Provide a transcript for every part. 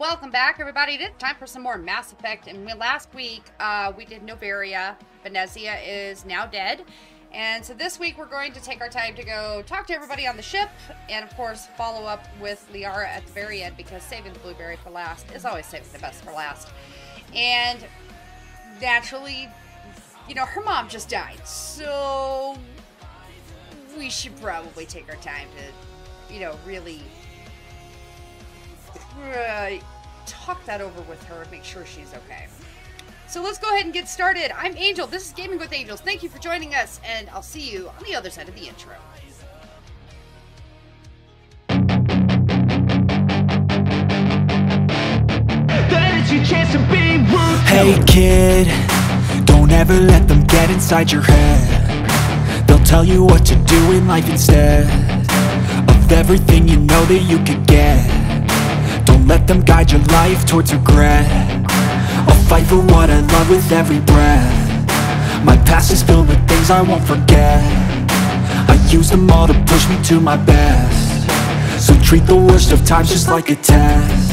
Welcome back, everybody. It's time for some more Mass Effect. And last week, we did Noveria. Benezia is now dead. And so this week, we're going to take our time to go talk to everybody on the ship. And, of course, follow up with Liara at the very end, because saving the blueberry for last is always saving the best for last. And naturally, you know, her mom just died. So we should probably take our time to, you know, really... talk that over with her and make sure she's okay. So let's go ahead and get started. I'm Angel. This is Gaming with Angels. Thank you for joining us, and I'll see you on the other side of the intro. Hey kid, don't ever let them get inside your head. They'll tell you what to do in life instead of everything you know that you could get. Don't let them guide your life towards regret. I'll fight for what I love with every breath. My past is filled with things I won't forget. I use them all to push me to my best. So treat the worst of times just like a test.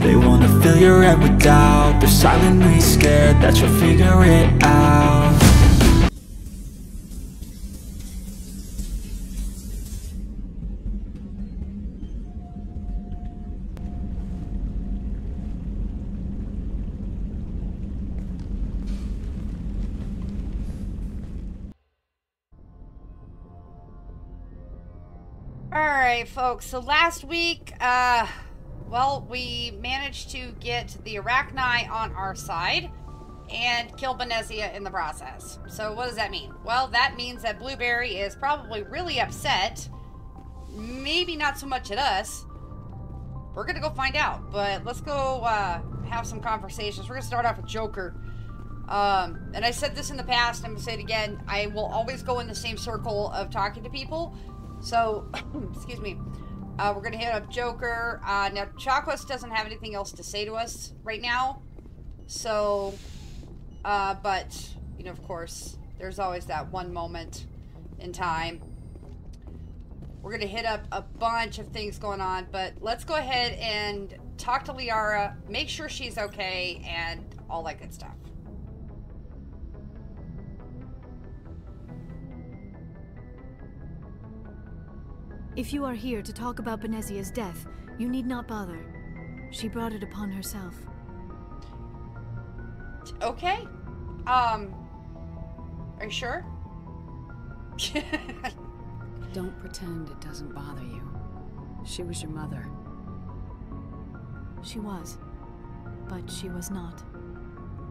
They wanna fill your head with doubt. They're silently scared that you'll figure it out. Alright folks, so last week, well, we managed to get the Arachni on our side and kill Benezia in the process. So what does that mean? Well, that means that Blueberry is probably really upset. Maybe not so much at us. We're going to go find out, but let's go have some conversations. We're going to start off with Joker. And I said this in the past, I'm going to say it again. I will always go in the same circle of talking to people. So, excuse me. We're going to hit up Joker. Now, Chakwas doesn't have anything else to say to us right now. So, but, you know, of course, there's always that one moment in time. We're going to hit up a bunch of things going on, but let's go ahead and talk to Liara, make sure she's okay, and all that good stuff. If you are here to talk about Benezia's death, you need not bother. She brought it upon herself. Okay. Are you sure? Don't pretend it doesn't bother you. She was your mother. She was. But she was not.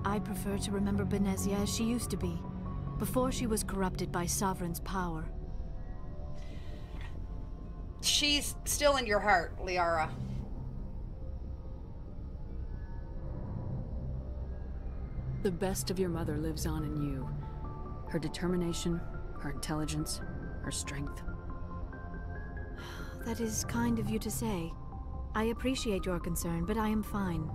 I prefer to remember Benezia as she used to be, before she was corrupted by Sovereign's power. She's still in your heart, Liara. The best of your mother lives on in you. Her determination, her intelligence, her strength. That is kind of you to say. I appreciate your concern, but I am fine.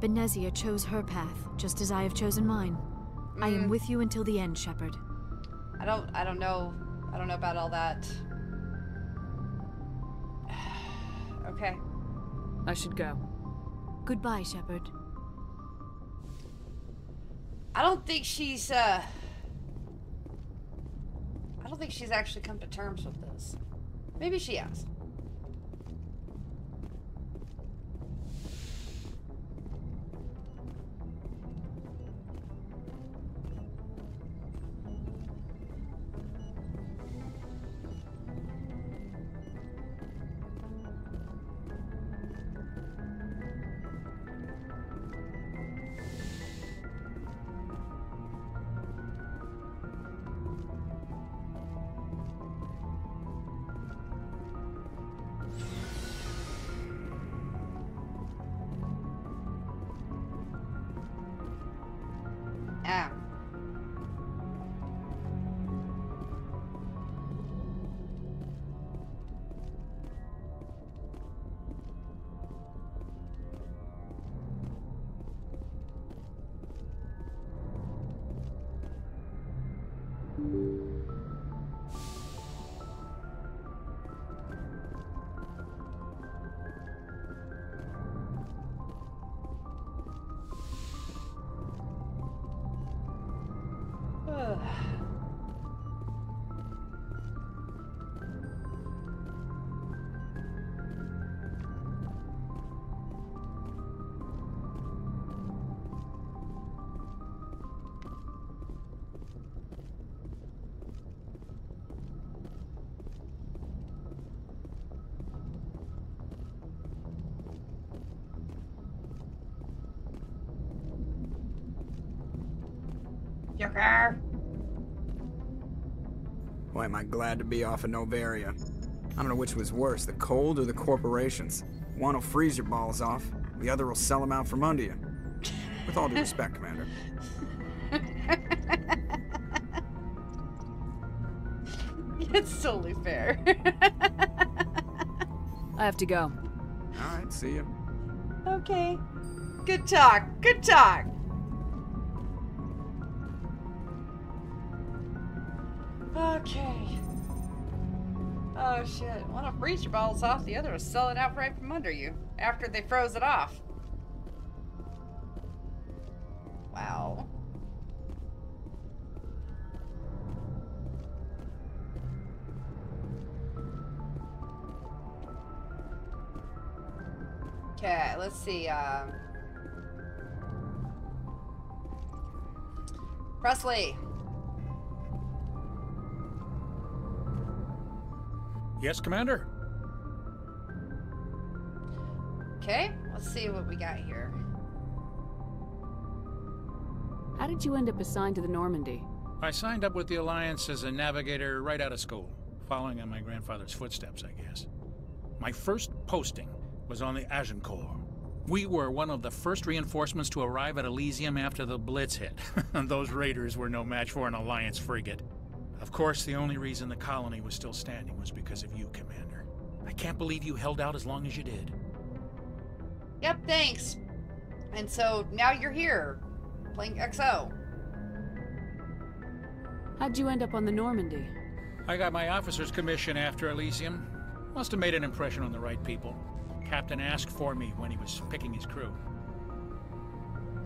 Benezia chose her path, just as I have chosen mine. I am with you until the end, Shepard. I don't know about all that. Okay. I should go. Goodbye, Shepard. I don't think she's actually come to terms with this. Maybe she has. Joker! Boy, am I glad to be off of Noveria. I don't know which was worse, the cold or the corporations. One will freeze your balls off, the other will sell them out from under you. With all due respect, Commander. It's totally fair. I have to go. Alright, see you. Okay. Good talk, good talk. Okay. Oh shit. One will freeze your balls off, the other will sell it out right from under you after they froze it off. Wow. Okay, let's see. Presley. Yes, Commander. Okay, let's see what we got here. How did you end up assigned to the Normandy? I signed up with the Alliance as a navigator right out of school, following in my grandfather's footsteps, I guess. My first posting was on the Agincourt. We were one of the first reinforcements to arrive at Elysium after the Blitz hit. Those raiders were no match for an Alliance frigate. Of course, the only reason the colony was still standing was because of you, Commander. I can't believe you held out as long as you did. Yep, thanks. And so, now you're here, playing XO. How'd you end up on the Normandy? I got my officer's commission after Elysium. Must have made an impression on the right people. Captain asked for me when he was picking his crew.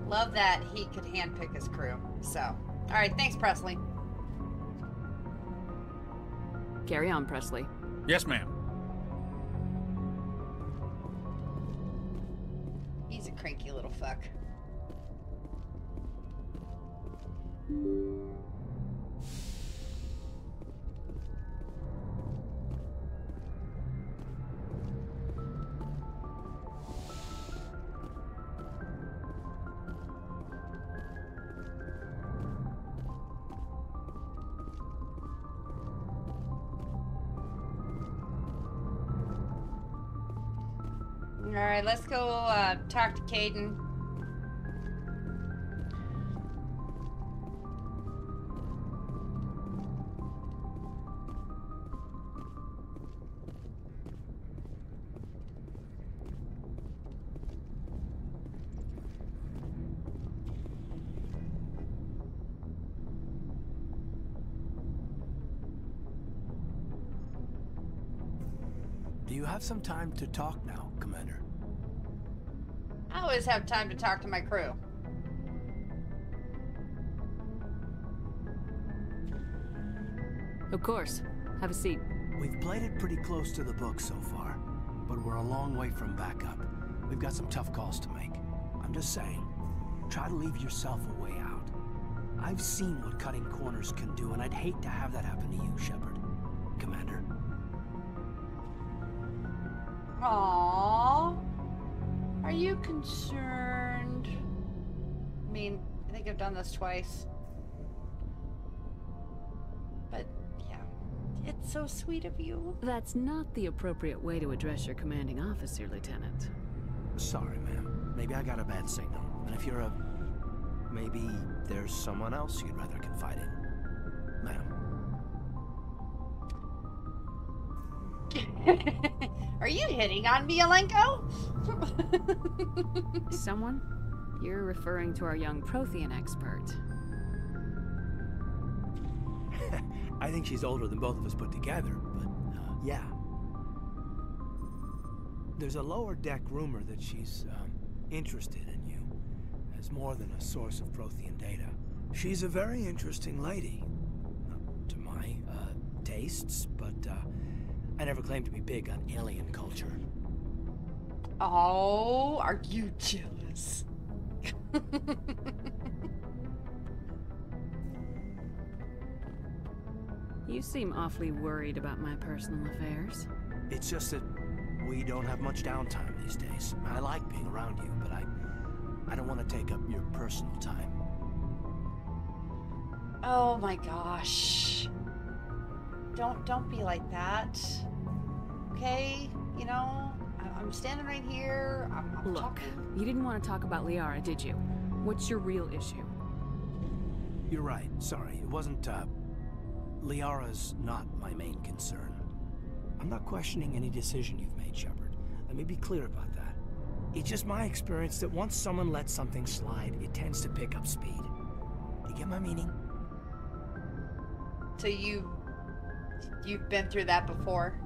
Love that he could handpick his crew, so. Alright, thanks, Presley. Carry on, Presley. Yes, ma'am. cranky little fuck. Alright, let's go talk to Kaidan. Do you have some time to talk now, Commander? I always have time to talk to my crew. Of course. Have a seat. We've played it pretty close to the book so far, but we're a long way from backup. We've got some tough calls to make. I'm just saying, try to leave yourself a way out. I've seen what cutting corners can do, and I'd hate to have that happen to you, Shepard. Commander. Aww. Are you concerned? I mean, I think I've done this twice. But, yeah. It's so sweet of you. That's not the appropriate way to address your commanding officer, Lieutenant. Sorry, ma'am. Maybe I got a bad signal. And if you're a... maybe there's someone else you'd rather confide in. Ma'am. Are you hitting on me, Alenko? Someone? You're referring to our young Prothean expert. I think she's older than both of us put together, but yeah. There's a lower deck rumor that she's interested in you as more than a source of Prothean data. She's a very interesting lady, to my tastes, but I never claimed to be big on alien culture. Oh, are you jealous? You seem awfully worried about my personal affairs. It's just that we don't have much downtime these days. I like being around you, but I don't want to take up your personal time. Oh my gosh. Don't be like that. Okay, you know, I'm standing right here. I'm Look, talking. You didn't want to talk about Liara, did you? What's your real issue? You're right. Sorry, it wasn't. Liara's not my main concern. I'm not questioning any decision you've made, Shepard. Let me be clear about that. It's just my experience that once someone lets something slide, it tends to pick up speed. You get my meaning? So you've been through that before.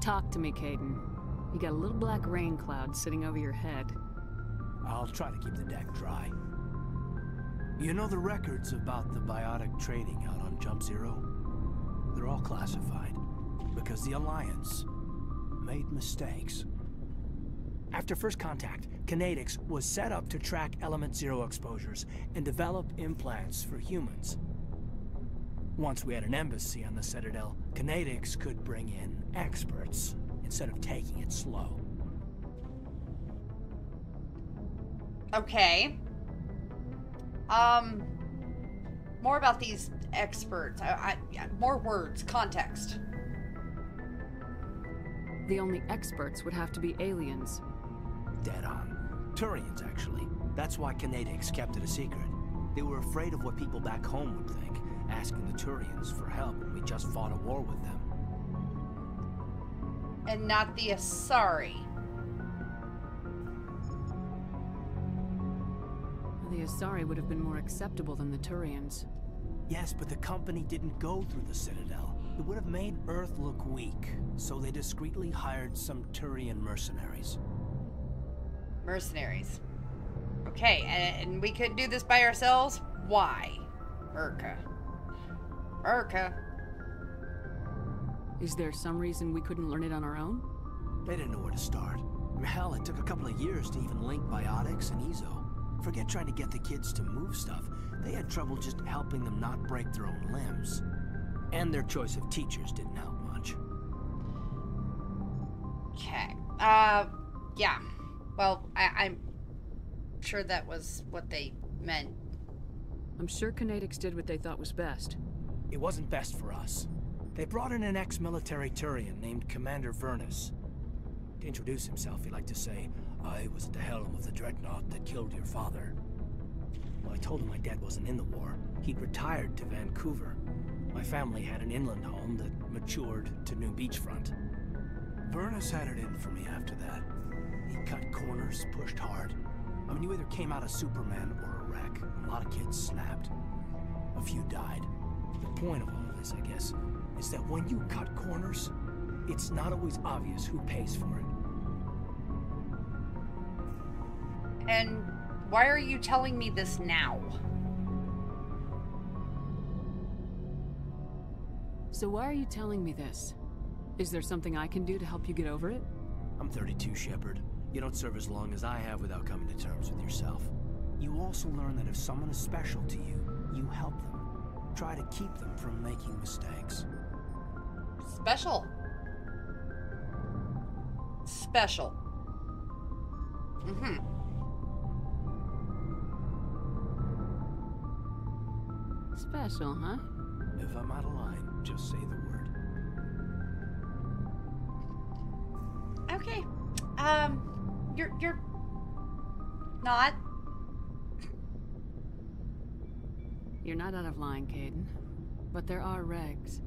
Talk to me, Kaidan. You got a little black rain cloud sitting over your head. I'll try to keep the deck dry. You know the records about the biotic trading out on Jump Zero? They're all classified because the Alliance made mistakes. After first contact, Conatix was set up to track Element Zero exposures and develop implants for humans. Once we had an embassy on the Citadel, Conatix could bring in experts instead of taking it slow. Okay. More about these experts. More words, context. The only experts would have to be aliens. Dead on. Turians, actually. That's why Conatix kept it a secret. They were afraid of what people back home would think, asking the Turians for help when we just fought a war with them. And not the Asari. The Asari would have been more acceptable than the Turians. Yes, but the company didn't go through the Citadel. It would have made Earth look weak, so they discreetly hired some Turian mercenaries. Mercenaries. Okay, and we couldn't do this by ourselves? Why? Urca. Is there some reason we couldn't learn it on our own? They didn't know where to start. Hell, it took a couple of years to even link Biotics and Ezo. Forget trying to get the kids to move stuff. They had trouble just helping them not break their own limbs. And their choice of teachers didn't help much. Okay. Yeah. Well, I'm sure that was what they meant. I'm sure Conatix did what they thought was best. It wasn't best for us. They brought in an ex-military Turian named Commander Vernus. To introduce himself, he liked to say, "I was at the helm of the dreadnought that killed your father." Well, I told him my dad wasn't in the war. He'd retired to Vancouver. My family had an inland home that matured to new beachfront. Vernus had it in for me after that. He cut corners, pushed hard. I mean, you either came out a Superman or a wreck. A lot of kids snapped. A few died. The point of all of this, I guess, is that when you cut corners, it's not always obvious who pays for it. And why are you telling me this now? So why are you telling me this? Is there something I can do to help you get over it? I'm 32, Shepard. You don't serve as long as I have without coming to terms with yourself. You also learn that if someone is special to you, you help them. Try to keep them from making mistakes. Special. Special. Mm-hmm. Special, huh? If I'm out of line, just say the word. Okay. You're not. You're not out of line, Kaidan. But there are regs.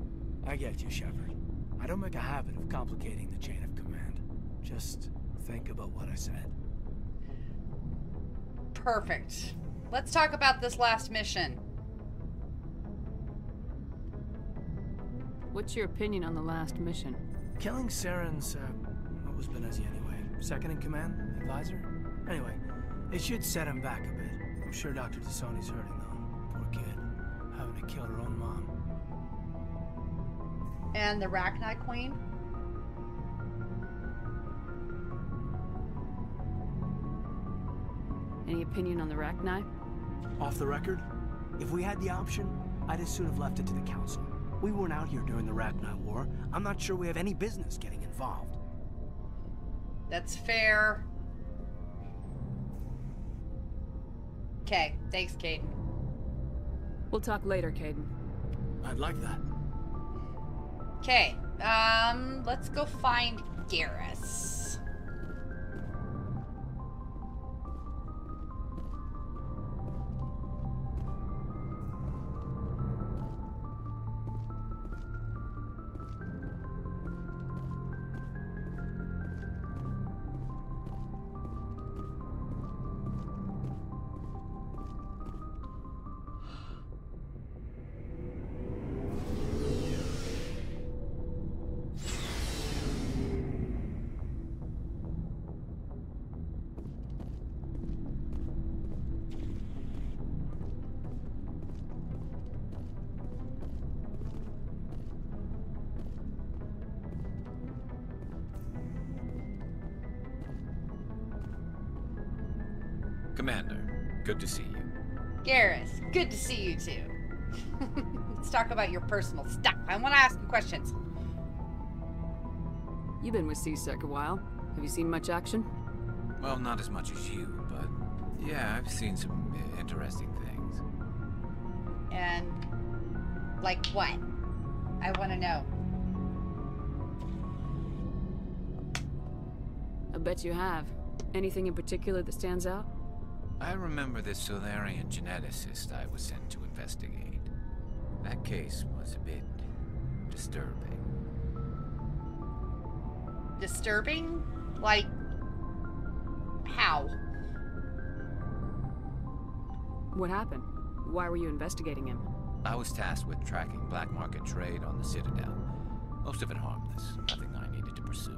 I get you, Shepard. I don't make a habit of complicating the chain of command. Just think about what I said. Perfect. Let's talk about this last mission. What's your opinion on the last mission? Killing Saren's, what was Benezia anyway? Second in command? Advisor? Anyway, it should set him back a bit. I'm sure Dr. T'soni's hurting though. Kid, having to kill her own mom. And the Arachni Queen? Any opinion on the Arachni? Off the record? If we had the option, I'd as soon have left it to the Council. We weren't out here during the Arachni War. I'm not sure we have any business getting involved. That's fair. Okay, thanks, Kaidan. We'll talk later, Kaidan. I'd like that. Okay, let's go find Garrus. Commander, good to see you. Garrus, good to see you too. Let's talk about your personal stuff. I want to ask you questions. You've been with C-Sec a while. Have you seen much action? Well, not as much as you, but yeah, I've seen some interesting things. And like what? I want to know. I bet you have. Anything in particular that stands out? I remember this Solarian geneticist I was sent to investigate. That case was a bit disturbing. Disturbing? Like, how? What happened? Why were you investigating him? I was tasked with tracking black market trade on the Citadel. Most of it harmless, nothing I needed to pursue.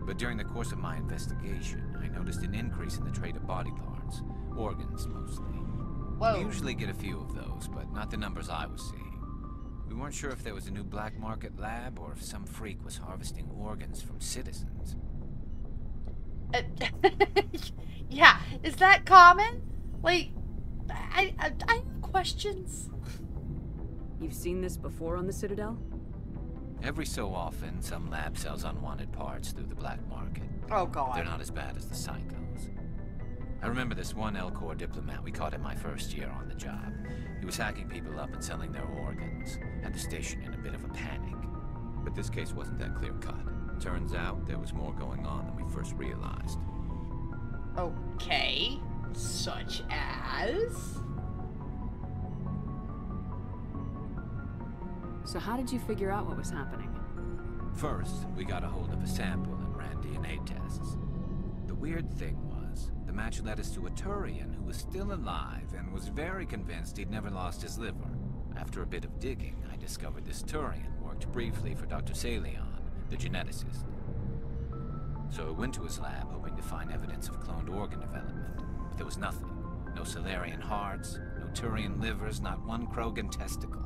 But during the course of my investigation, I noticed an increase in the trade of body parts. Organs, mostly. Whoa. We usually get a few of those, but not the numbers I was seeing. We We weren't sure if there was a new black market lab or if some freak was harvesting organs from citizens. Yeah, is that common? Like, I have questions. You've seen this before on the Citadel? Every so often, some lab sells unwanted parts through the black market. Oh, God. They're not as bad as the psychos. I remember this one Elcor diplomat we caught in my first year on the job. He was hacking people up and selling their organs. Had the station in a bit of a panic. But this case wasn't that clear-cut. Turns out there was more going on than we first realized. Okay. Such as? So how did you figure out what was happening? First, we got a hold of a sample and ran DNA tests. The weird thing was, the match led us to a Turian who was still alive and was very convinced he'd never lost his liver. After a bit of digging, I discovered this Turian worked briefly for Dr. Saleon, the geneticist. So I went to his lab hoping to find evidence of cloned organ development, but there was nothing. No Solarian hearts, no Turian livers, not one Krogan testicle.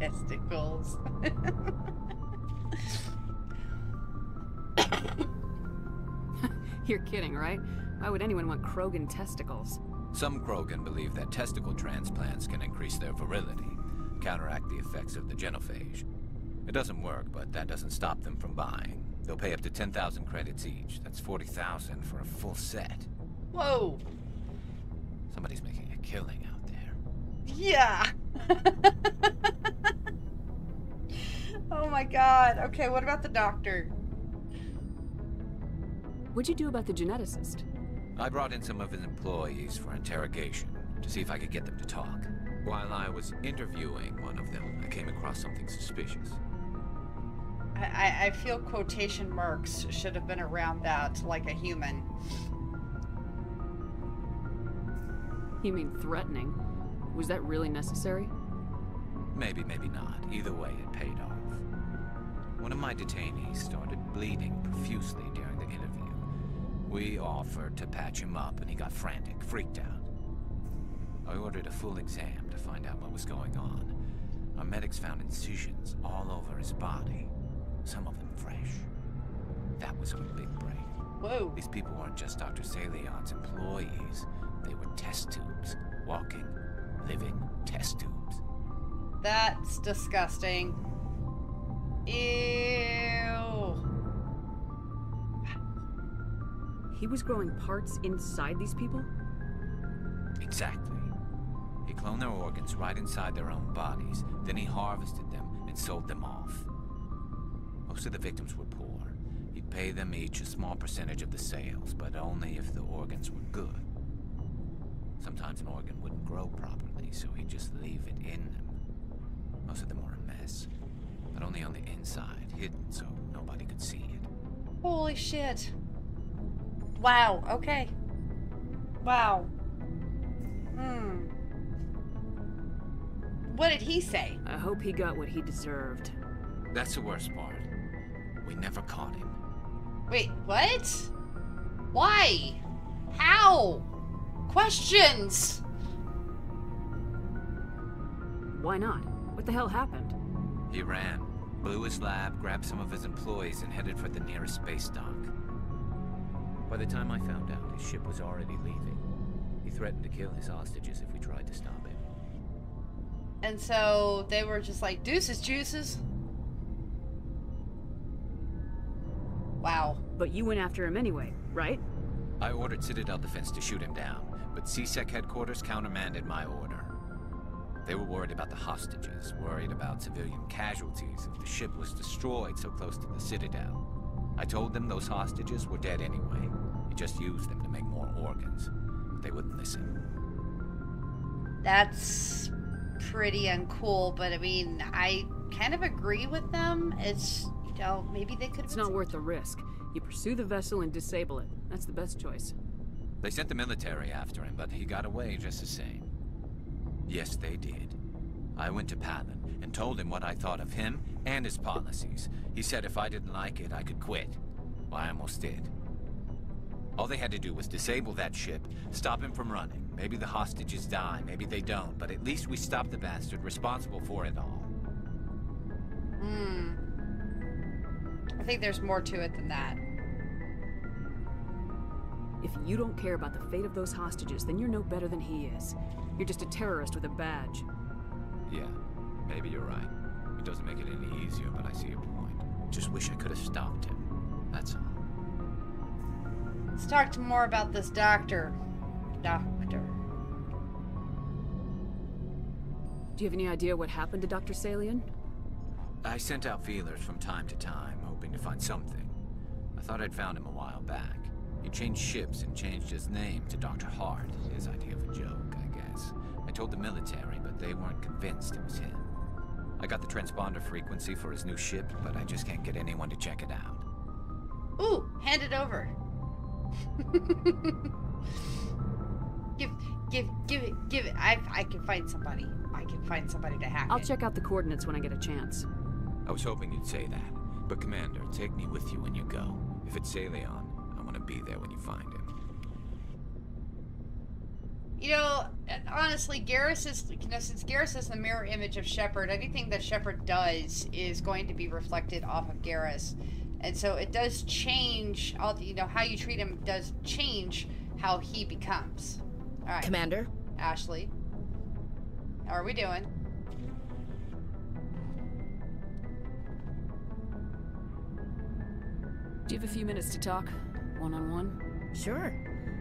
Testicles. You're kidding, right? Why would anyone want Krogan testicles? Some Krogan believe that testicle transplants can increase their virility, counteract the effects of the Genophage. It doesn't work, but that doesn't stop them from buying. They'll pay up to 10,000 credits each. That's 40,000 for a full set. Whoa! Somebody's making a killing out there. Yeah! Oh my God. Okay, what about the doctor? What'd you do about the geneticist? I brought in some of his employees for interrogation to see if I could get them to talk. While I was interviewing one of them, I came across something suspicious. I feel quotation marks should have been around that, like a human. You mean threatening? Was that really necessary? Maybe, maybe not. Either way, it paid off. One of my detainees started bleeding profusely during the interview. We offered to patch him up, and he got frantic, freaked out. I ordered a full exam to find out what was going on. Our medics found incisions all over his body, some of them fresh. That was our big break. Whoa. These people weren't just Dr. Saleon's employees. They were test tubes, walking, living test tubes. That's disgusting. Ew. He was growing parts inside these people? Exactly. He cloned their organs right inside their own bodies. Then he harvested them and sold them off. Most of the victims were poor. He'd pay them each a small percentage of the sales, but only if the organs were good. Sometimes an organ wouldn't grow properly, so he'd just leave it in them. Most of them were a mess, but only on the inside, hidden so nobody could see it. Holy shit. Wow, okay. Wow. Hmm. What did he say? I hope he got what he deserved. That's the worst part. We never caught him. Wait, what? Why? How? Questions! Why not? What the hell happened? He ran, blew his lab, grabbed some of his employees, and headed for the nearest space dock. By the time I found out, his ship was already leaving. He threatened to kill his hostages if we tried to stop him. And so they were just like, deuces, juices. Wow. But you went after him anyway, right? I ordered Citadel Defense to shoot him down. But C-Sec headquarters countermanded my order. They were worried about the hostages, worried about civilian casualties if the ship was destroyed so close to the Citadel. I told them those hostages were dead anyway. We just used them to make more organs. But they wouldn't listen. That's pretty uncool, but I mean, I kind of agree with them. It's, you know, maybe they could... It's not worth the risk. You pursue the vessel and disable it. That's the best choice. They sent the military after him, but he got away just the same. Yes, they did. I went to Palin and told him what I thought of him and his policies. He said if I didn't like it, I could quit. Well, I almost did. All they had to do was disable that ship, stop him from running. Maybe the hostages die, maybe they don't, but at least we stopped the bastard responsible for it all. Hmm. I think there's more to it than that. If you don't care about the fate of those hostages, then you're no better than he is. You're just a terrorist with a badge. Yeah, maybe you're right. It doesn't make it any easier, but I see your point. Just wish I could have stopped him. That's all. Let's talk more about this doctor. Do you have any idea what happened to Dr. Saleon? I sent out feelers from time to time, hoping to find something. I thought I'd found him a while back. He changed ships and changed his name to Dr. Hart, his idea of a joke, I guess. I told the military, but they weren't convinced it was him. I got the transponder frequency for his new ship, but I just can't get anyone to check it out. Ooh, hand it over. give it. I can find somebody. I can find somebody to hack it. I'll check out the coordinates when I get a chance. I was hoping you'd say that. But Commander, take me with you when you go. If it's Saleon, I want to be there when you find him. You know, honestly, Garrus is, you know, since Garrus is the mirror image of Shepard, anything that Shepard does is going to be reflected off of Garrus. And so it does change, you know, how you treat him does change how he becomes. All right. Commander? Ashley? How are we doing? Do you have a few minutes to talk? One-on-one? Sure.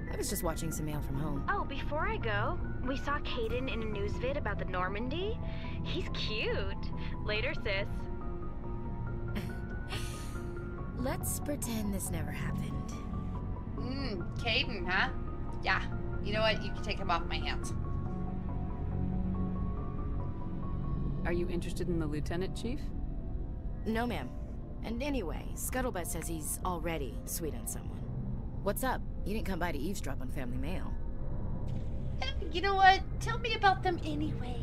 I was just watching some mail from home. Oh, before I go, we saw Kaidan in a news vid about the Normandy. He's cute. Later, sis. Let's pretend this never happened. Kaidan, huh? Yeah. You know what? You can take him off my hands. Are you interested in the Lieutenant Chief? No, ma'am. And anyway, Scuttlebutt says he's already sweet on someone. What's up? You didn't come by to eavesdrop on Family Mail. You know what? Tell me about them anyway.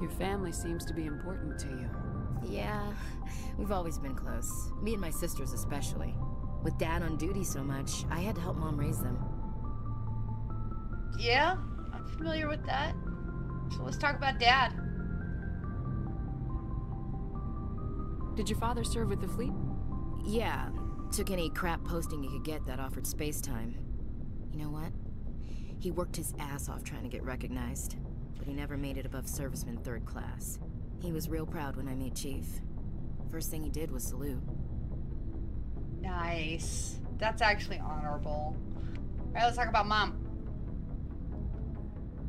Your family seems to be important to you. Yeah, we've always been close. Me and my sisters especially. With Dad on duty so much, I had to help Mom raise them. Yeah, I'm familiar with that. So let's talk about Dad. Did your father serve with the fleet? Yeah. Took any crap posting he could get that offered space time. You know what? He worked his ass off trying to get recognized, but he never made it above serviceman 3rd class. He was real proud when I made Chief. First thing he did was salute. Nice. That's actually honorable. All right, let's talk about Mom.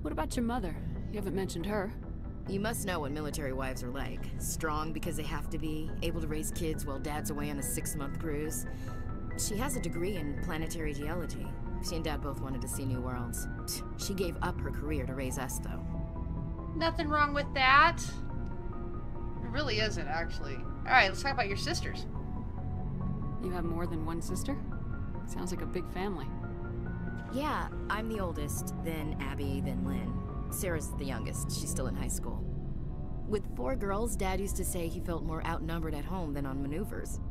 What about your mother? You haven't mentioned her. You must know what military wives are like. Strong because they have to be, able to raise kids while Dad's away on a 6-month cruise. She has a degree in planetary geology. She and Dad both wanted to see new worlds. She gave up her career to raise us, though. Nothing wrong with that. It really isn't, actually. All right, let's talk about your sisters. You have more than one sister? Sounds like a big family. Yeah, I'm the oldest, then Abby, then Lynn. Sarah's the youngest. She's still in high school. With 4 girls, Dad used to say he felt more outnumbered at home than on maneuvers.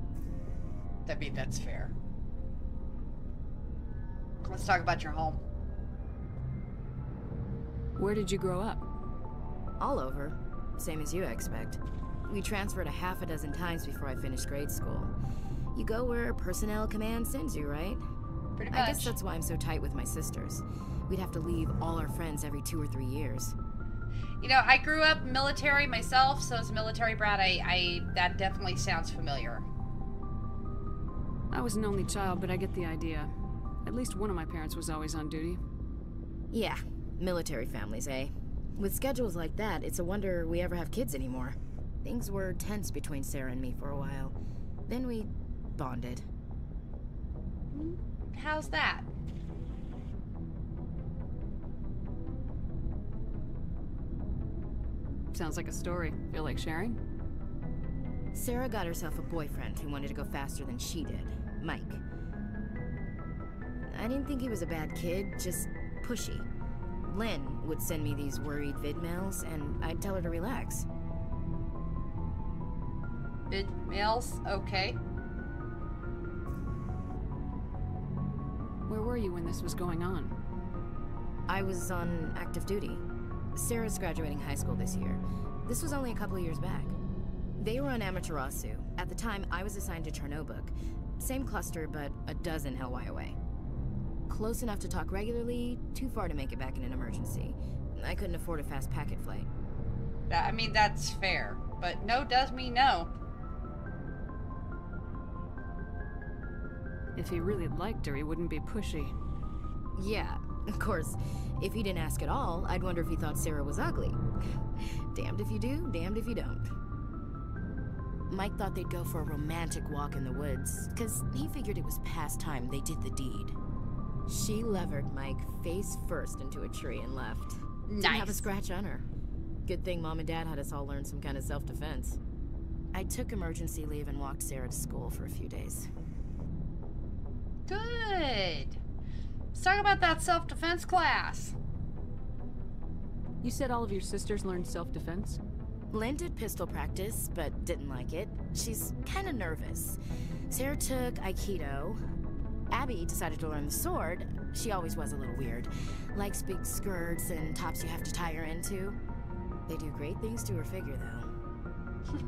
I mean, that's fair. Let's talk about your home. Where did you grow up? All over. Same as you, I expect. We transferred a half-a-dozen times before I finished grade school. You go where personnel command sends you, right? Pretty much. I guess that's why I'm so tight with my sisters. We'd have to leave all our friends every 2 or 3 years. You know, I grew up military myself, so as a military brat, that definitely sounds familiar. I was an only child, but I get the idea. At least one of my parents was always on duty. Yeah, military families, eh? With schedules like that, it's a wonder we ever have kids anymore. Things were tense between Sarah and me for a while. Then we bonded. How's that? Sounds like a story. Feel like sharing? Sarah got herself a boyfriend who wanted to go faster than she did. Mike. I didn't think he was a bad kid, just pushy. Lynn would send me these worried vid mails, and I'd tell her to relax. Bid males? Okay. Where were you when this was going on? I was on active duty. Sarah's graduating high school this year. This was only a couple of years back. They were on Amaterasu. At the time, I was assigned to Chernobog. Same cluster, but a dozen Hellwire away. Close enough to talk regularly, too far to make it back in an emergency. I couldn't afford a fast packet flight. I mean, that's fair, but no does mean no. If he really liked her, he wouldn't be pushy. Yeah, of course. If he didn't ask at all, I'd wonder if he thought Sarah was ugly. Damned if you do, damned if you don't. Mike thought they'd go for a romantic walk in the woods, because he figured it was past time they did the deed. She levered Mike face first into a tree and left. Nice. Didn't have a scratch on her. Good thing Mom and Dad had us all learn some kind of self-defense. I took emergency leave and walked Sarah to school for a few days. Good. Let's talk about that self-defense class. You said all of your sisters learned self-defense? Lynn did pistol practice, but didn't like it. She's kind of nervous. Sarah took Aikido. Abby decided to learn the sword. She always was a little weird. Likes big skirts and tops you have to tie her into. They do great things to her figure,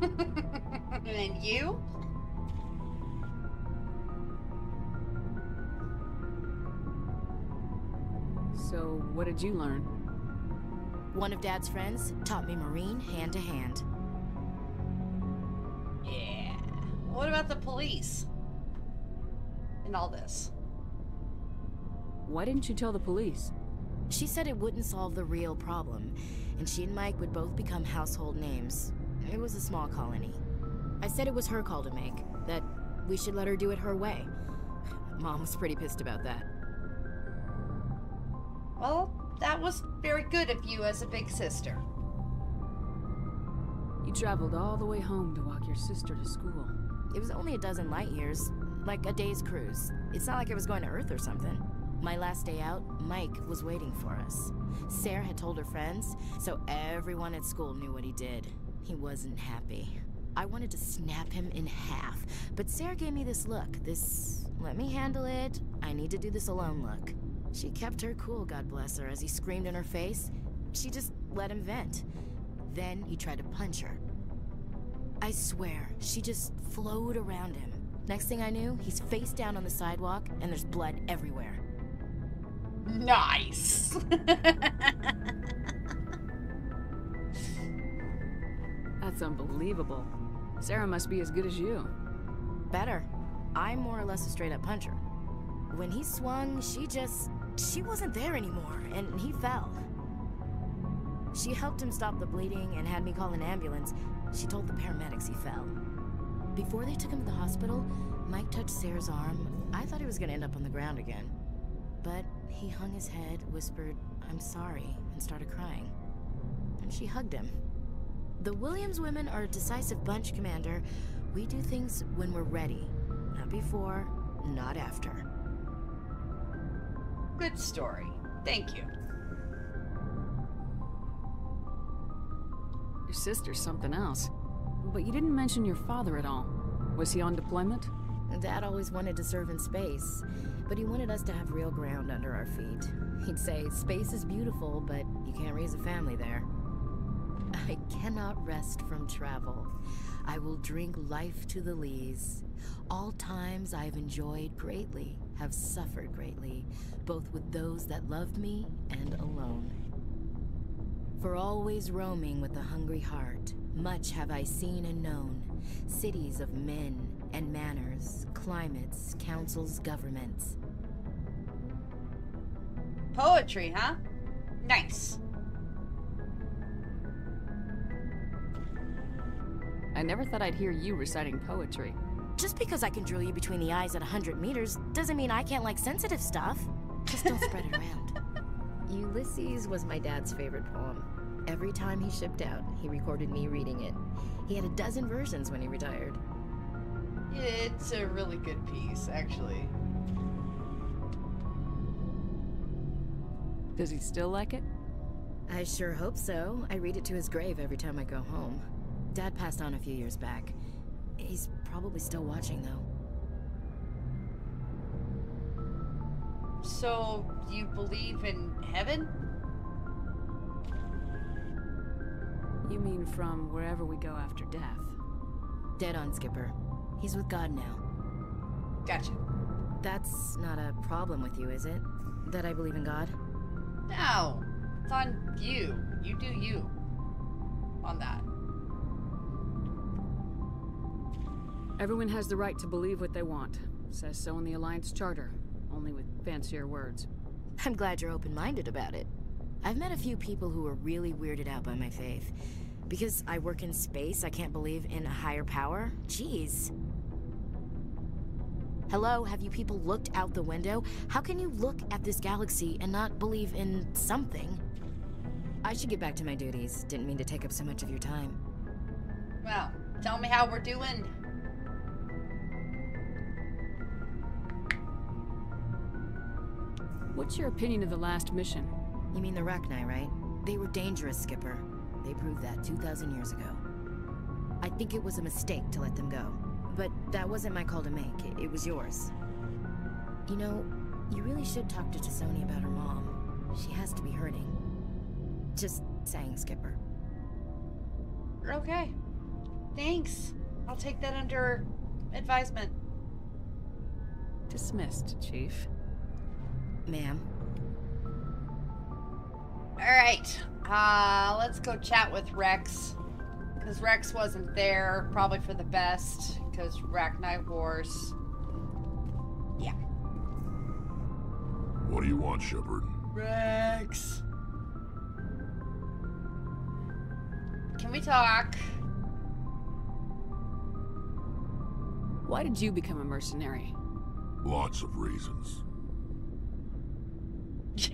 though. And you? So, what did you learn? One of Dad's friends taught me Marine hand-to-hand. Yeah. What about the police? In all this? Why didn't you tell the police? She said it wouldn't solve the real problem, and she and Mike would both become household names. It was a small colony. I said it was her call to make, that we should let her do it her way. Mom was pretty pissed about that. Well, that was very good of you as a big sister. You traveled all the way home to walk your sister to school. It was only a dozen light years, like a day's cruise. It's not like I was going to Earth or something. My last day out, Mike was waiting for us. Sarah had told her friends, so everyone at school knew what he did. He wasn't happy. I wanted to snap him in half, but Sarah gave me this look, this let me handle it, I need to do this alone look. She kept her cool, God bless her, as he screamed in her face. She just let him vent. Then he tried to punch her. I swear, she just flowed around him. Next thing I knew, he's face down on the sidewalk and there's blood everywhere. Nice. That's unbelievable. Sarah must be as good as you. Better. I'm more or less a straight-up puncher. When he swung, she wasn't there anymore, and he fell. She helped him stop the bleeding and had me call an ambulance. She told the paramedics he fell. Before they took him to the hospital, Mike touched Sarah's arm. I thought he was gonna end up on the ground again. But he hung his head, whispered, "I'm sorry," and started crying. And she hugged him. The Williams women are a decisive bunch, Commander. We do things when we're ready. Not before, not after. Good story. Thank you. Your sister's something else. But you didn't mention your father at all. Was he on deployment? Dad always wanted to serve in space, but he wanted us to have real ground under our feet. He'd say, space is beautiful, but you can't raise a family there. I cannot rest from travel. I will drink life to the lees. All times I have enjoyed greatly, have suffered greatly, both with those that loved me and alone. For always roaming with a hungry heart, much have I seen and known, cities of men, and manners, climates, councils, governments. Poetry, huh? Nice. I never thought I'd hear you reciting poetry. Just because I can drill you between the eyes at 100 meters doesn't mean I can't like sensitive stuff. Just don't spread it around. Ulysses was my dad's favorite poem. Every time he shipped out, he recorded me reading it. He had a dozen versions when he retired. It's a really good piece, actually. Does he still like it? I sure hope so. I read it to his grave every time I go home. Dad passed on a few years back. He's probably still watching, though. So, you believe in heaven? You mean from wherever we go after death? Dead on, Skipper. He's with God now. Gotcha. That's not a problem with you, is it? That I believe in God? No. It's on you. You do you. On that. Everyone has the right to believe what they want. Says so in the Alliance Charter, only with fancier words. I'm glad you're open-minded about it. I've met a few people who are really weirded out by my faith. Because I work in space, I can't believe in a higher power? Jeez. Hello, have you people looked out the window? How can you look at this galaxy and not believe in something? I should get back to my duties. Didn't mean to take up so much of your time. Well, tell me how we're doing. What's your opinion of the last mission? You mean the Arachni, right? They were dangerous, Skipper. They proved that 2,000 years ago. I think it was a mistake to let them go. But that wasn't my call to make. It was yours. You know, you really should talk to T'soni about her mom. She has to be hurting. Just saying, Skipper. Okay. Thanks. I'll take that under advisement. Dismissed, Chief. Ma'am. Alright, let's go chat with Rex, because Rex wasn't there, probably for the best, because Arachni Wars. Yeah. What do you want, Shepard? Rex! Can we talk? Why did you become a mercenary? Lots of reasons.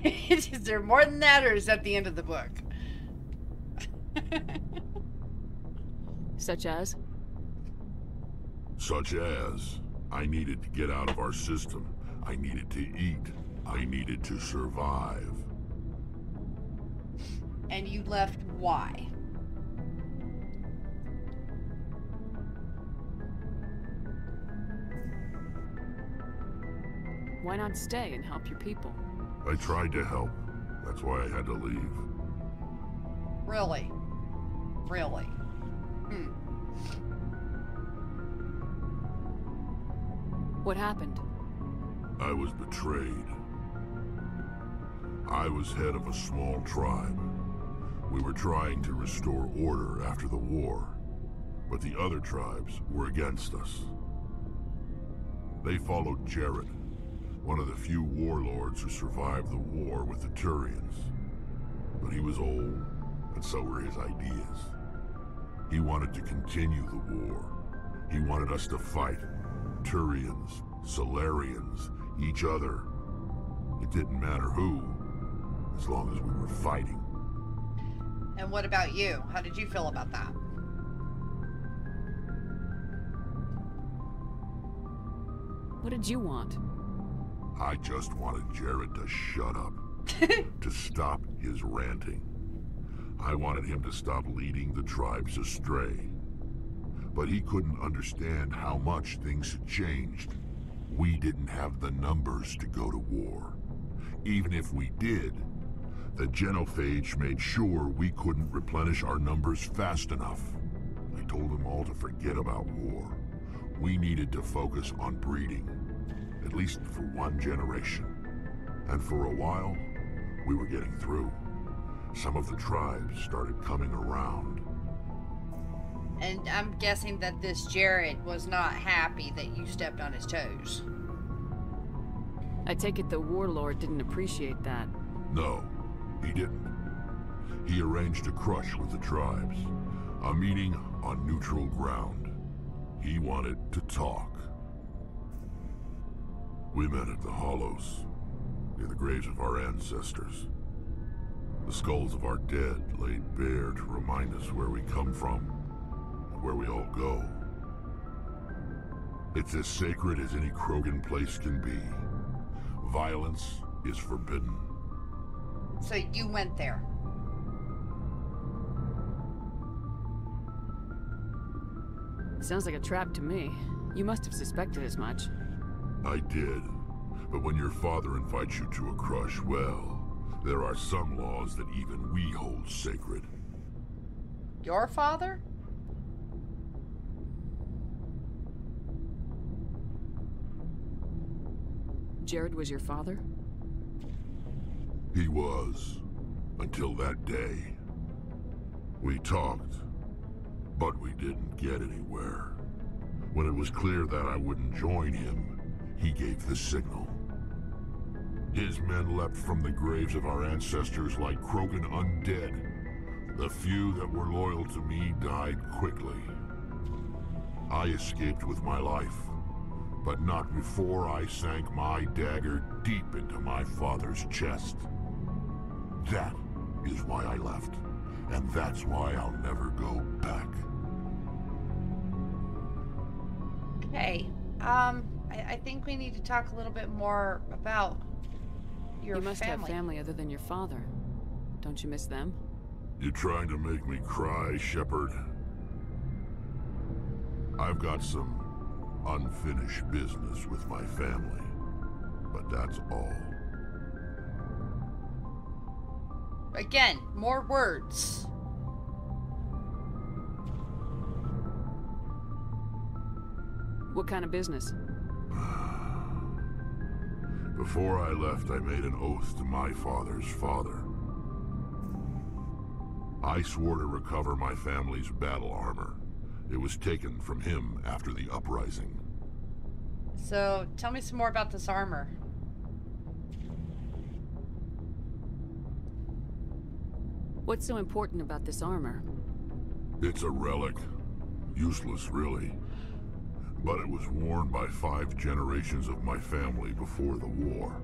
Is there more than that, or is that the end of the book? Such as? Such as, I needed to get out of our system. I needed to eat. I needed to survive. And you left why? Why not stay and help your people? I tried to help. That's why I had to leave. Really? Really? Hmm. What happened? I was betrayed. I was head of a small tribe. We were trying to restore order after the war, but the other tribes were against us. They followed Jarrod, one of the few warlords who survived the war with the Turians. But he was old, and so were his ideas. He wanted to continue the war. He wanted us to fight. Turians, Salarians, each other. It didn't matter who, as long as we were fighting. And what about you? How did you feel about that? What did you want? I just wanted Jarrod to shut up, to stop his ranting. I wanted him to stop leading the tribes astray. But he couldn't understand how much things had changed. We didn't have the numbers to go to war. Even if we did, the Genophage made sure we couldn't replenish our numbers fast enough. I told them all to forget about war. We needed to focus on breeding. At least for one generation. And for a while, we were getting through. Some of the tribes started coming around. And I'm guessing that this Jarrod was not happy that you stepped on his toes. I take it the warlord didn't appreciate that. No, he didn't. He arranged a crush with the tribes. A meeting on neutral ground. He wanted to talk. We met at the Hollows, near the graves of our ancestors. The skulls of our dead laid bare to remind us where we come from, and where we all go. It's as sacred as any Krogan place can be. Violence is forbidden. So you went there? Sounds like a trap to me. You must have suspected as much. I did. But when your father invites you to a crush, well, there are some laws that even we hold sacred. Your father? Jarrod was your father? He was. Until that day. We talked, but we didn't get anywhere. When it was clear that I wouldn't join him, he gave the signal. His men leapt from the graves of our ancestors like Krogan undead. The few that were loyal to me died quickly. I escaped with my life, but not before I sank my dagger deep into my father's chest. That is why I left, and that's why I'll never go back. Okay, I think we need to talk a little bit more about your family. You must have family other than your father. Don't you miss them? You're trying to make me cry, Shepard. I've got some unfinished business with my family, but that's all. Again, more words. What kind of business? Before I left, I made an oath to my father's father. I swore to recover my family's battle armor. It was taken from him after the uprising. So, tell me some more about this armor. What's so important about this armor? It's a relic. Useless, really. But it was worn by 5 generations of my family before the war.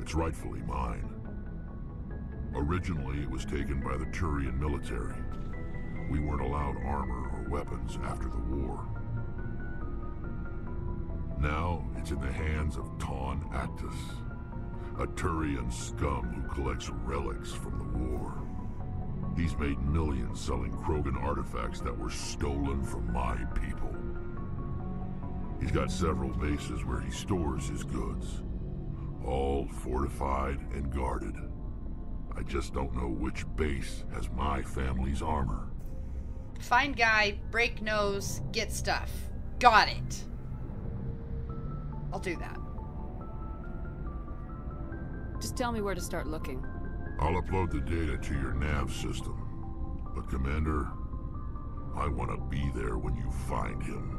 It's rightfully mine. Originally, it was taken by the Turian military. We weren't allowed armor or weapons after the war. Now, it's in the hands of Taun Actus, a Turian scum who collects relics from the war. He's made millions selling Krogan artifacts that were stolen from my people. He's got several bases where he stores his goods, all fortified and guarded. I just don't know which base has my family's armor. Find guy, break nose, get stuff. Got it. I'll do that. Just tell me where to start looking. I'll upload the data to your nav system. But Commander, I want to be there when you find him.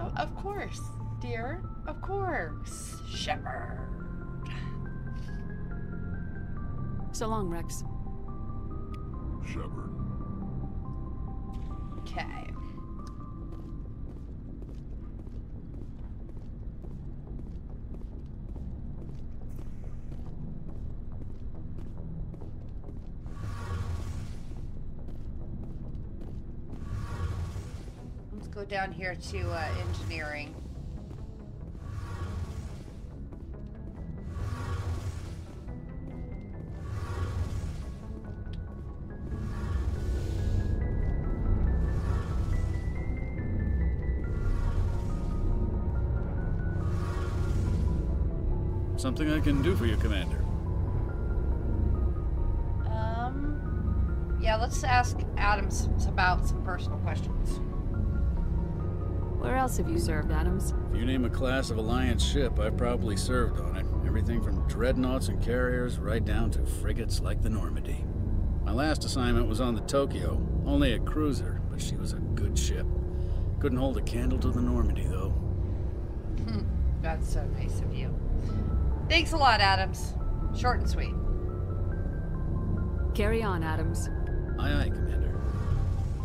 Oh, of course, dear. Of course, Shepard. So long, Rex. Shepard. Okay. Go down here to engineering. Something I can do for you, Commander. Yeah, let's ask Adams about some personal questions. Where else have you served, Adams? If you name a class of Alliance ship, I've probably served on it. Everything from dreadnoughts and carriers right down to frigates like the Normandy. My last assignment was on the Tokyo, only a cruiser, but she was a good ship. Couldn't hold a candle to the Normandy, though. That's so nice of you. Thanks a lot, Adams. Short and sweet. Carry on, Adams. Aye, aye, Commander.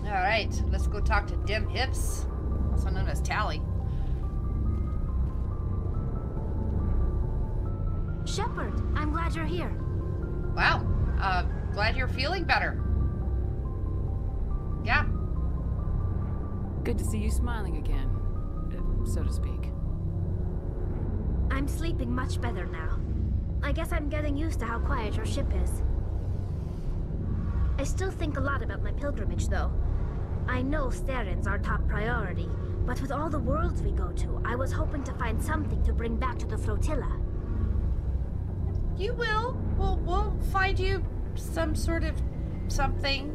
All right, let's go talk to Dim Hips. Also known as Tally. Shepard, I'm glad you're here. Wow, glad you're feeling better. Yeah. Good to see you smiling again, so to speak. I'm sleeping much better now. I guess I'm getting used to how quiet your ship is. I still think a lot about my pilgrimage, though. I know Sterren's our top priority, but with all the worlds we go to, I was hoping to find something to bring back to the flotilla. You will. We'll find you some sort of something.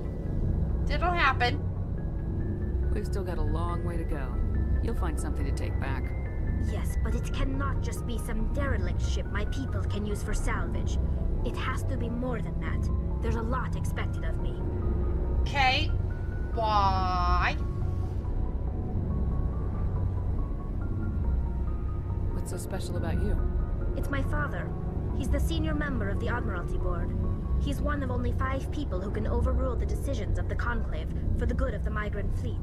It'll happen. We've still got a long way to go. You'll find something to take back. Yes, but it cannot just be some derelict ship my people can use for salvage. It has to be more than that. There's a lot expected of me. Okay. Why? What's so special about you? It's my father. He's the senior member of the Admiralty Board. He's one of only 5 people who can overrule the decisions of the Conclave for the good of the migrant fleet.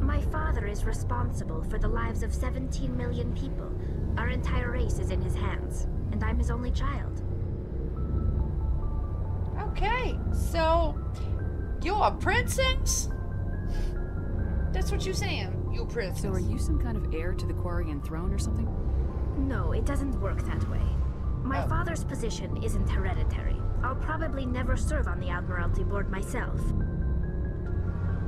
My father is responsible for the lives of 17 million people. Our entire race is in his hands, and I'm his only child. Okay, so you're a princess? That's what you're saying, you're a princess. So are you some kind of heir to the Quarian throne or something? No, it doesn't work that way. My father's position isn't hereditary. I'll probably never serve on the Admiralty Board myself.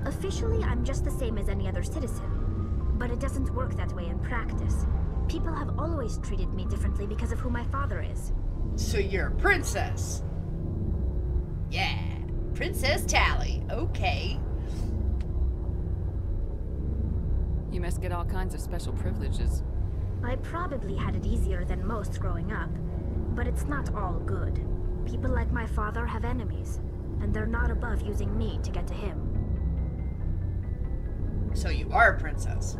Officially, I'm just the same as any other citizen, but it doesn't work that way in practice. People have always treated me differently because of who my father is. So you're a princess? Yeah, Princess Tally. Okay. You must get all kinds of special privileges. I probably had it easier than most growing up, but it's not all good. People like my father have enemies, and they're not above using me to get to him. So you are a princess.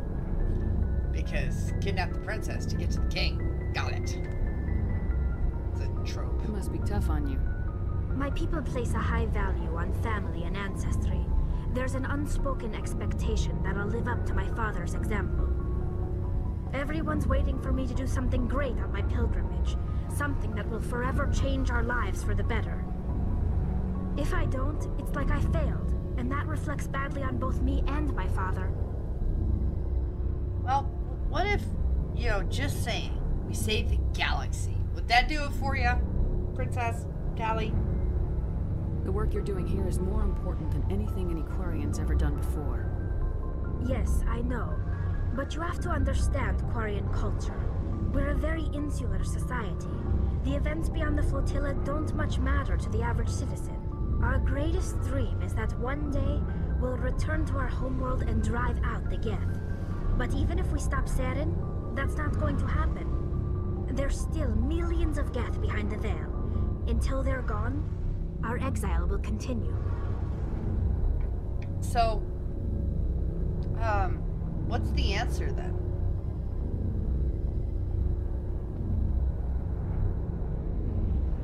Because kidnap the princess to get to the king. Got it. It's a trope. It must be tough on you. My people place a high value on family and ancestry. There's an unspoken expectation that I'll live up to my father's example. Everyone's waiting for me to do something great on my pilgrimage. Something that will forever change our lives for the better. If I don't, it's like I failed. And that reflects badly on both me and my father. Well, what if, you know, just saying, we save the galaxy? Would that do it for you, Princess Tally? The work you're doing here is more important than anything any Quarian's ever done before. Yes, I know. But you have to understand Quarian culture. We're a very insular society. The events beyond the flotilla don't much matter to the average citizen. Our greatest dream is that one day, we'll return to our homeworld and drive out the Geth. But even if we stop Saren, that's not going to happen. There's still millions of Geth behind the Veil. Until they're gone, our exile will continue. So, what's the answer then?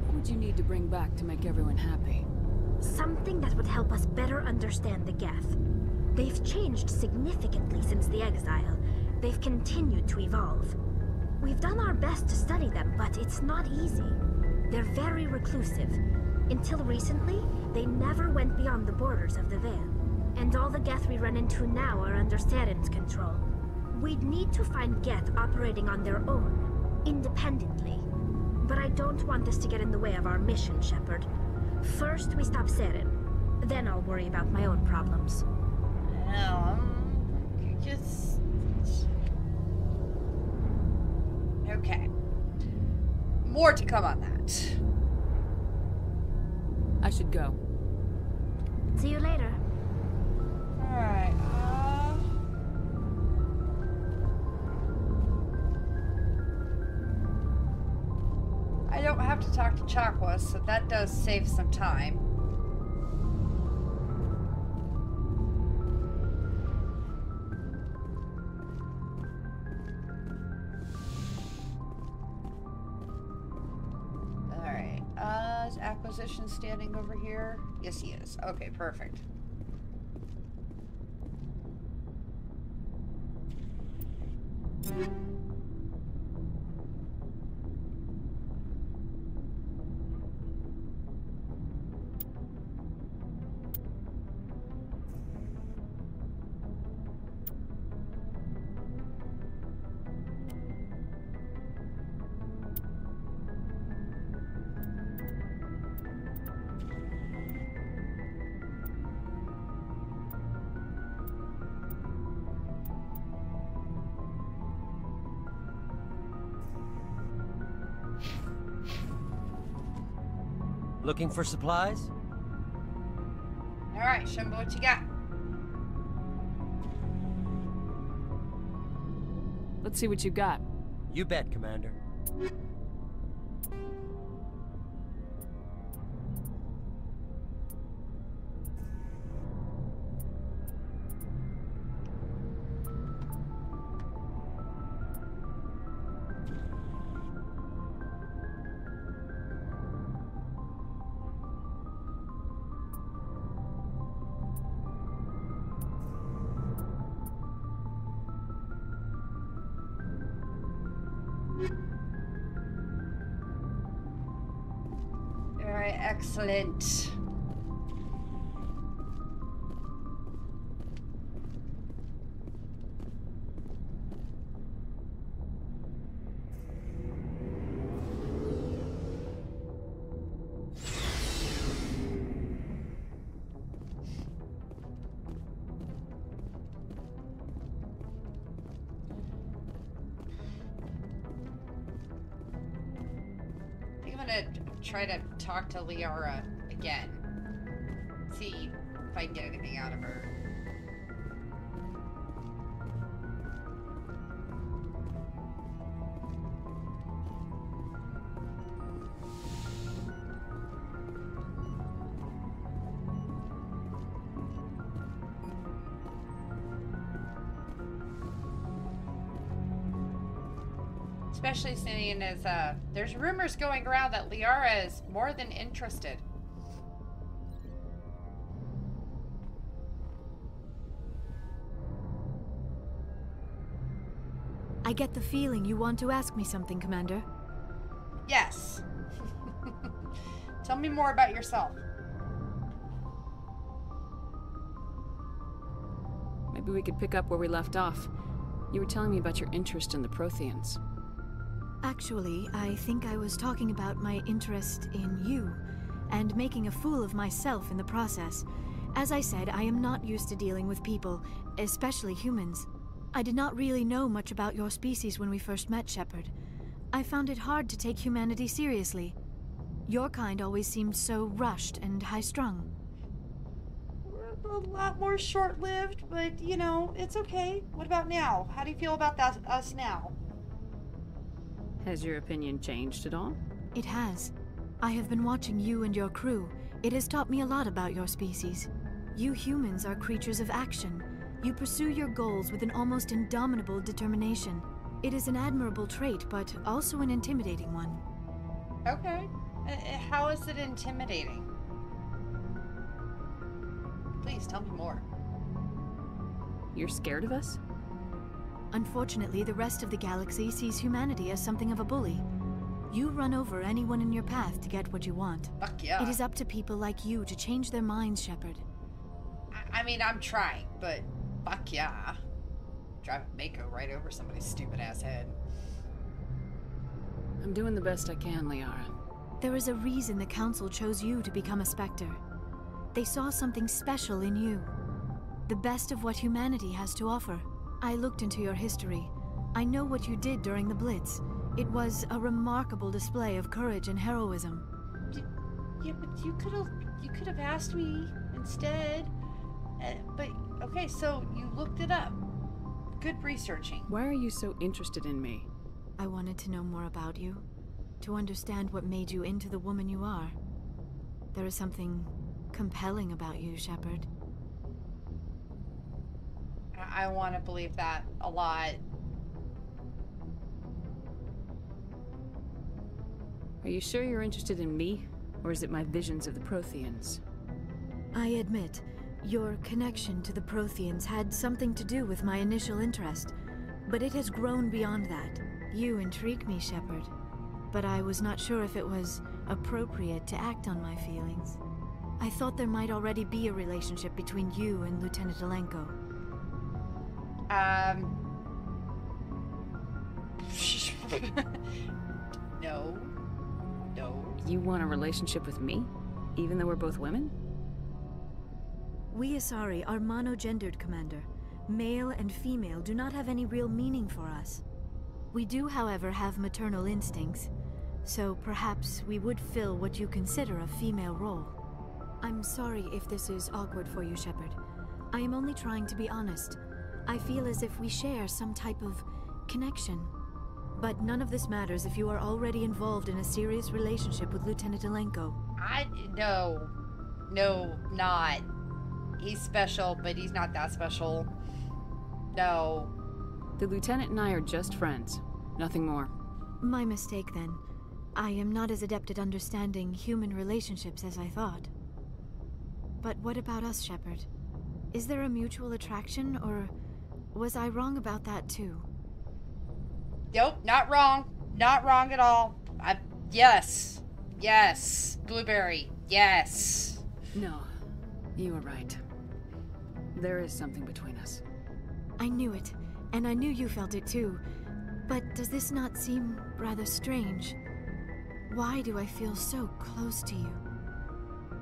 What would you need to bring back to make everyone happy? Something that would help us better understand the Geth. They've changed significantly since the exile. They've continued to evolve. We've done our best to study them, but it's not easy. They're very reclusive. Until recently, they never went beyond the borders of the Veil. And all the Geth we run into now are under Saren's control. We'd need to find Geth operating on their own, independently. But I don't want this to get in the way of our mission, Shepard. First, we stop Saren. Then I'll worry about my own problems. Okay. More to come on that. I should go. See you later. Alright, I don't have to talk to Chakwas, so that does save some time. Alright, is Acquisition standing over here? Yes, he is. Okay, perfect. Looking for supplies? All right, Shumbo, what you got? Let's see what you got. You bet, Commander. Excellent. I think I'm gonna try to talk to Liara again. See if I can get anything out of her. Especially seeing as there's rumors going around that Liara is more than interested. I get the feeling you want to ask me something, Commander. Yes. Tell me more about yourself. Maybe we could pick up where we left off. You were telling me about your interest in the Protheans. Actually, I think I was talking about my interest in you, and making a fool of myself in the process. As I said, I am not used to dealing with people, especially humans. I did not really know much about your species when we first met, Shepard. I found it hard to take humanity seriously. Your kind always seemed so rushed and high-strung. We're a lot more short-lived, but, you know, it's okay. What about now? How do you feel about us now? Has your opinion changed at all? It has. I have been watching you and your crew. It has taught me a lot about your species. You humans are creatures of action. You pursue your goals with an almost indomitable determination. It is an admirable trait, but also an intimidating one. Okay. How is it intimidating? Please tell me more. You're scared of us? Unfortunately, the rest of the galaxy sees humanity as something of a bully. You run over anyone in your path to get what you want. Fuck yeah. It is up to people like you to change their minds, Shepard. I mean, I'm trying, but fuck yeah. Drive Mako right over somebody's stupid ass head. I'm doing the best I can, Liara. There is a reason the Council chose you to become a Spectre. They saw something special in you. The best of what humanity has to offer. I looked into your history. I know what you did during the Blitz. It was a remarkable display of courage and heroism. Yeah, but you could have asked me instead. But okay, so you looked it up. Good researching. Why are you so interested in me? I wanted to know more about you, to understand what made you into the woman you are. There is something compelling about you, Shepard. I want to believe that a lot. Are you sure you're interested in me, or is it my visions of the Protheans? I admit, your connection to the Protheans had something to do with my initial interest, but it has grown beyond that. You intrigue me, Shepard, but I was not sure if it was appropriate to act on my feelings. I thought there might already be a relationship between you and Lieutenant Alenko. No. No. You want a relationship with me? Even though we're both women? We Asari are monogendered, Commander. Male and female do not have any real meaning for us. We do, however, have maternal instincts. So perhaps we would fill what you consider a female role. I'm sorry if this is awkward for you, Shepard. I am only trying to be honest. I feel as if we share some type of connection. But none of this matters if you are already involved in a serious relationship with Lieutenant Alenko. No, not. He's special, but he's not that special. No. The Lieutenant and I are just friends. Nothing more. My mistake, then. I am not as adept at understanding human relationships as I thought. But what about us, Shepard? Is there a mutual attraction, or was I wrong about that, too? Nope, not wrong. Not wrong at all. Yes. Yes. Blueberry. Yes. No, you were right. There is something between us. I knew it, and I knew you felt it, too. But does this not seem rather strange? Why do I feel so close to you?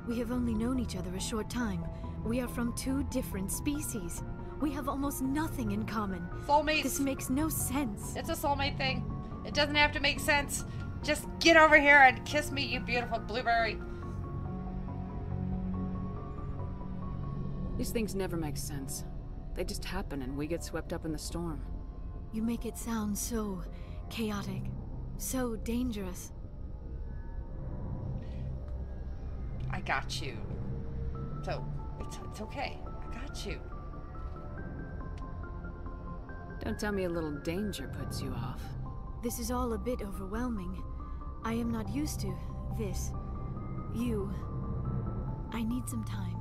We have only known each other a short time. We are from two different species. We have almost nothing in common. Soulmates. This makes no sense. It's a soulmate thing. It doesn't have to make sense. Just get over here and kiss me, you beautiful blueberry. These things never make sense. They just happen and we get swept up in the storm. You make it sound so chaotic, so dangerous. I got you. So, it's okay. I got you. Don't tell me a little danger puts you off. This is all a bit overwhelming. I am not used to this. You. I need some time.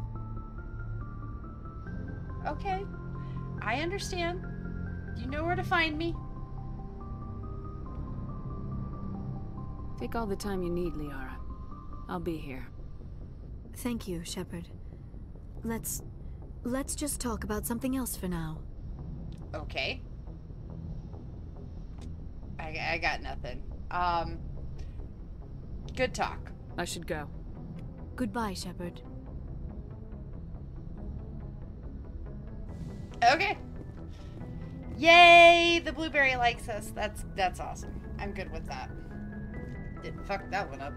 Okay. I understand. You know where to find me. Take all the time you need, Liara. I'll be here. Thank you, Shepard. Let's just talk about something else for now. Okay. I got nothing. Good talk. I should go. Goodbye, Shepard. Okay. Yay! The blueberry likes us. That's awesome. I'm good with that. Didn't fuck that one up.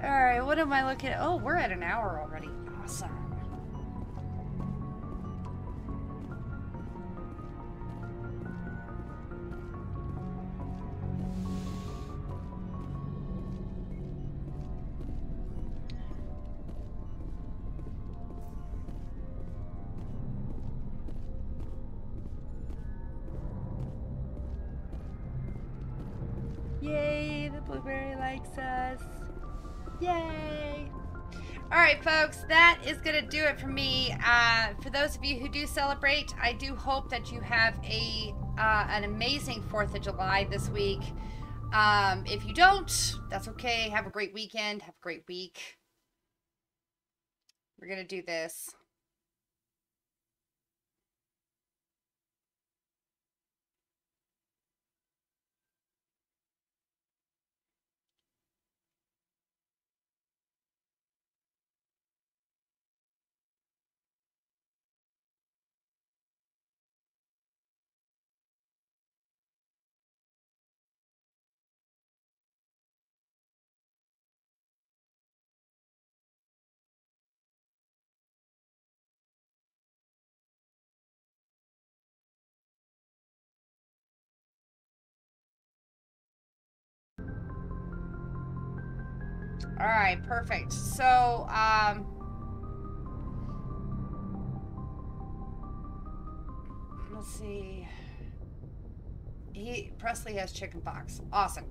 Alright, what am I looking at? Oh, we're at an hour already. Awesome. Yay, the blueberry likes us. Yay! Alright folks, that is going to do it for me. For those of you who do celebrate, I do hope that you have an amazing 4th of July this week. If you don't, that's okay. Have a great weekend. Have a great week. We're going to do this. All right, perfect. So, let's see. Presley has chicken pox. Awesome.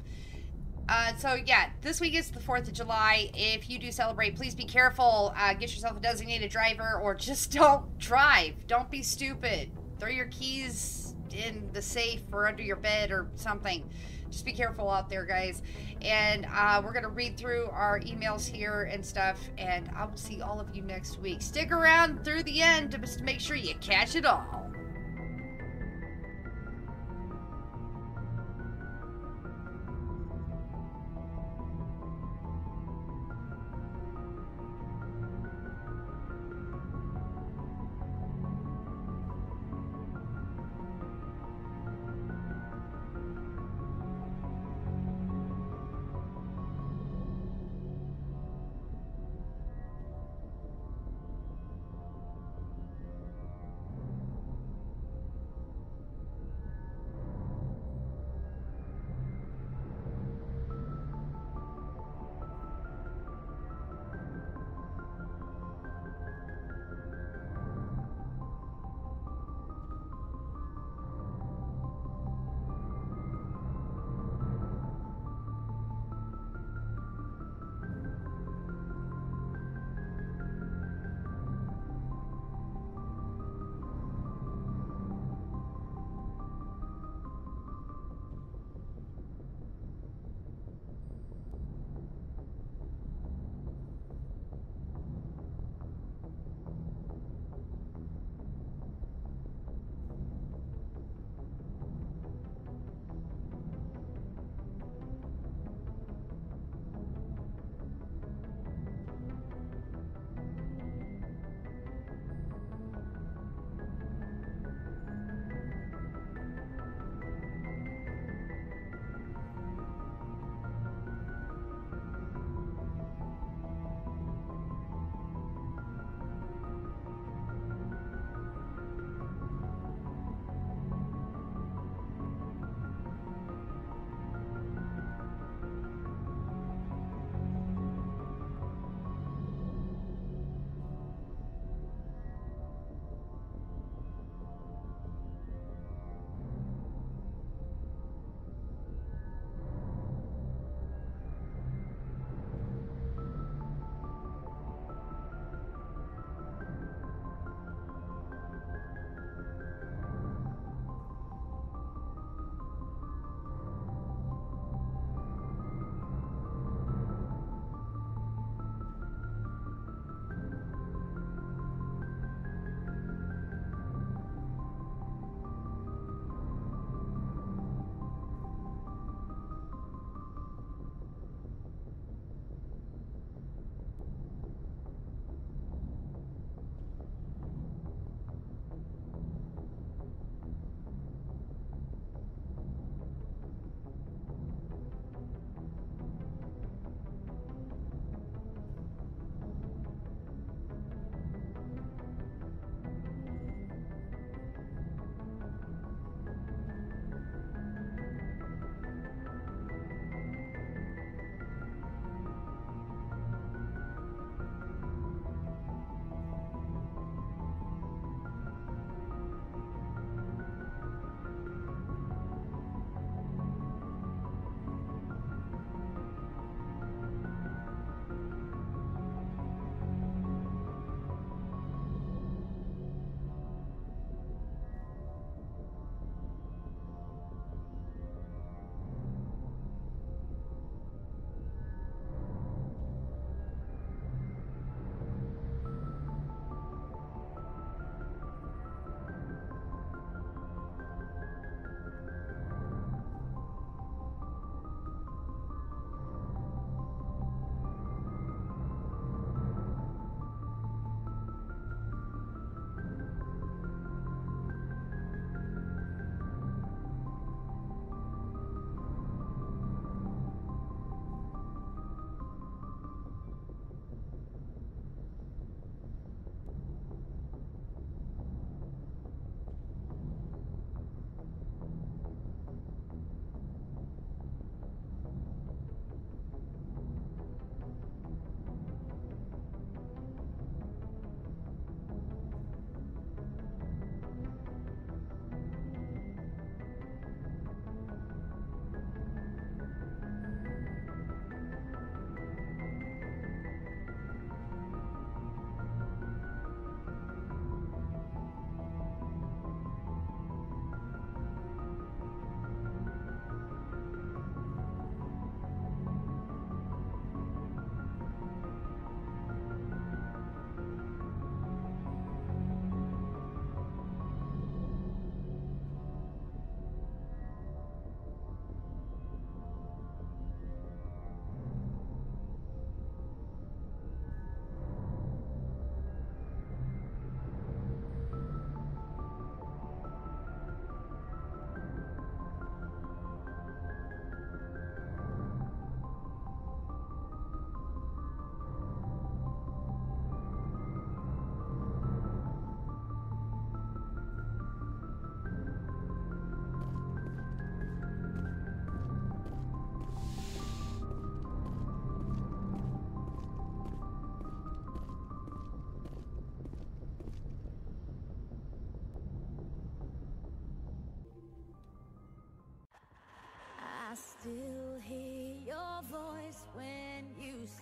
So yeah, this week is the 4th of July. If you do celebrate, please be careful. Get yourself a designated driver, or just don't drive. Don't be stupid. Throw your keys in the safe or under your bed or something. Just be careful out there, guys. And we're going to read through our emails here and stuff. And I will see all of you next week. Stick around through the end to make sure you catch it all.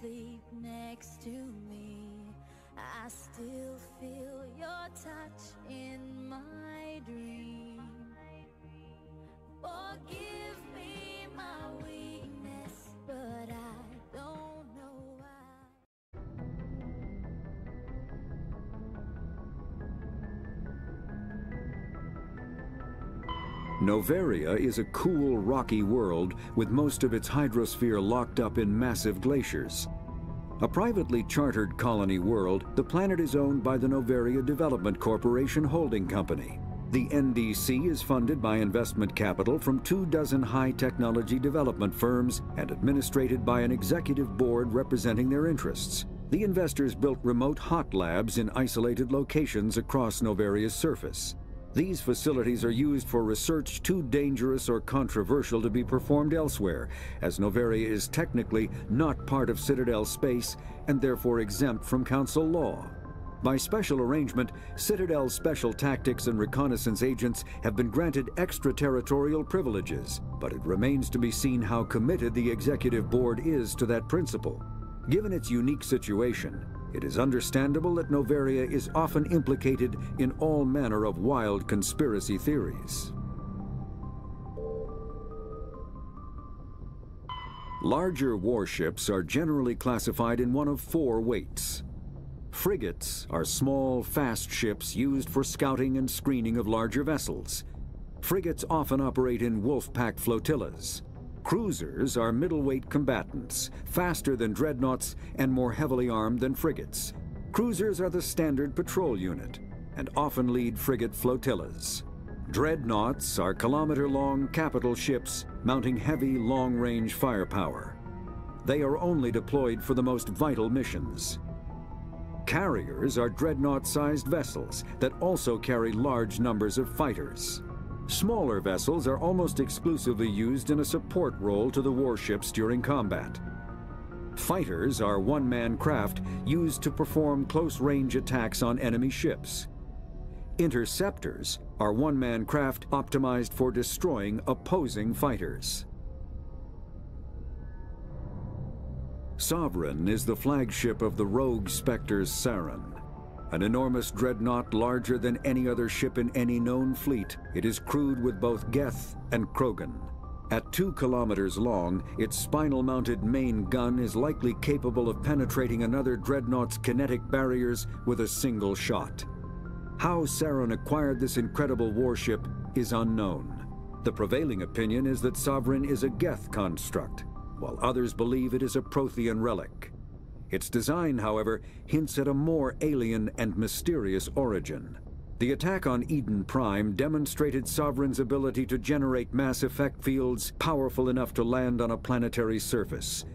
sleep next to me. I still feel your touch in my dream. Forgive me my weakness, but I don't know why. Noveria is a cool, rocky world with most of its hydrosphere locked up in massive glaciers. A privately chartered colony world, the planet is owned by the Noveria Development Corporation Holding Company. The NDC is funded by investment capital from 24 high-technology development firms and administrated by an executive board representing their interests. The investors built remote hot labs in isolated locations across Noveria's surface. These facilities are used for research too dangerous or controversial to be performed elsewhere, as Noveria is technically not part of Citadel space and therefore exempt from council law. By special arrangement, Citadel's special tactics and reconnaissance agents have been granted extraterritorial privileges, but it remains to be seen how committed the executive board is to that principle. Given its unique situation, it is understandable that Noveria is often implicated in all manner of wild conspiracy theories. Larger warships are generally classified in one of four weights. Frigates are small, fast ships used for scouting and screening of larger vessels. Frigates often operate in wolf-pack flotillas. Cruisers are middleweight combatants, faster than dreadnoughts and more heavily armed than frigates. Cruisers are the standard patrol unit and often lead frigate flotillas. Dreadnoughts are kilometer-long capital ships mounting heavy long-range firepower. They are only deployed for the most vital missions. Carriers are dreadnought-sized vessels that also carry large numbers of fighters. Smaller vessels are almost exclusively used in a support role to the warships during combat. Fighters are one-man craft used to perform close-range attacks on enemy ships. Interceptors are one-man craft optimized for destroying opposing fighters. Sovereign is the flagship of the rogue Spectre's Sarin. An enormous dreadnought larger than any other ship in any known fleet, it is crewed with both Geth and Krogan. At 2 kilometers long, its spinal-mounted main gun is likely capable of penetrating another dreadnought's kinetic barriers with a single shot. How Sarin acquired this incredible warship is unknown. The prevailing opinion is that Sovereign is a Geth construct, while others believe it is a Prothean relic. Its design, however, hints at a more alien and mysterious origin. The attack on Eden Prime demonstrated Sovereign's ability to generate mass effect fields powerful enough to land on a planetary surface.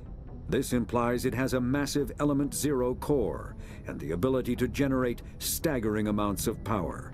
This implies it has a massive Element Zero core and the ability to generate staggering amounts of power.